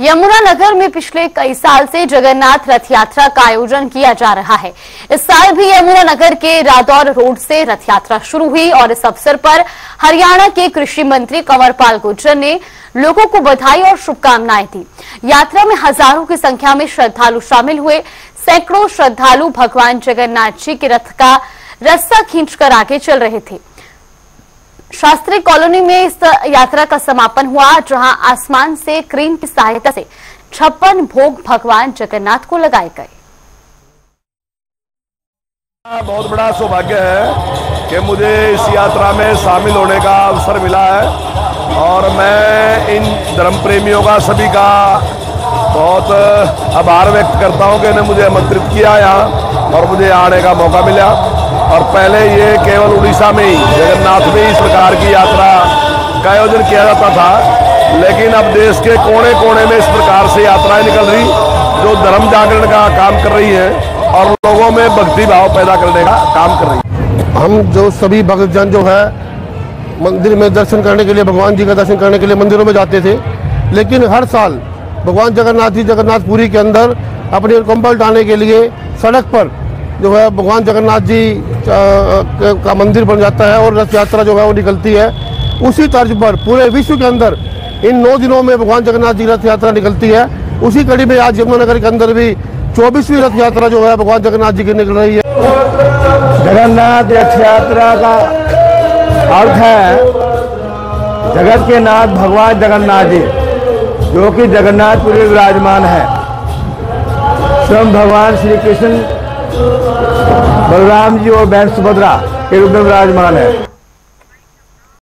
यमुनानगर में पिछले कई साल से जगन्नाथ रथ यात्रा का आयोजन किया जा रहा है। इस साल भी यमुनानगर के रादौर रोड से रथ यात्रा शुरू हुई और इस अवसर पर हरियाणा के कृषि मंत्री कंवर पाल गुर्जर ने लोगों को बधाई और शुभकामनाएं दी। यात्रा में हजारों की संख्या में श्रद्धालु शामिल हुए। सैकड़ों श्रद्धालु भगवान जगन्नाथ जी के रथ का रस्सा खींचकर आगे चल रहे थे। शास्त्री कॉलोनी में इस यात्रा का समापन हुआ, जहां आसमान से क्रेन की सहायता से 56 भोग भगवान जगन्नाथ को लगाए गए। बहुत बड़ा सौभाग्य है कि मुझे इस यात्रा में शामिल होने का अवसर मिला है और मैं इन धर्म प्रेमियों का सभी का बहुत आभार व्यक्त करता हूं कि इन्हें मुझे आमंत्रित किया यहाँ और मुझे आने का मौका मिला। और पहले ये केवल उड़ीसा में ही जगन्नाथ में इस प्रकार की यात्रा का आयोजन किया जाता था, लेकिन अब देश के कोने कोने में इस प्रकार से यात्राएं निकल रही जो धर्म जागरण का काम कर रही है और लोगों में भक्ति भाव पैदा करने का काम कर रही है। हम जो सभी भक्तजन जो है मंदिर में दर्शन करने के लिए, भगवान जी का दर्शन करने के लिए मंदिरों में जाते थे, लेकिन हर साल भगवान जगन्नाथ जी जगन्नाथपुरी के अंदर अपने कंबल डालने के लिए सड़क पर जो है भगवान जगन्नाथ जी का मंदिर बन जाता है और रथ यात्रा जो है वो निकलती है। उसी तर्ज पर पूरे विश्व के अंदर इन 9 दिनों में भगवान जगन्नाथ जी रथ यात्रा निकलती है। उसी कड़ी में आज यमुनानगर के अंदर भी 24वीं रथ यात्रा जो है भगवान जगन्नाथ जी की निकल रही है। जगन्नाथ रथ यात्रा का अर्थ है जगत के नाथ भगवान जगन्नाथ जी, जो कि जगन्नाथपुरी विराजमान है। स्वयं भगवान श्री कृष्ण बलराम जी और बहन सुभद्रा के रूप में विराजमान है।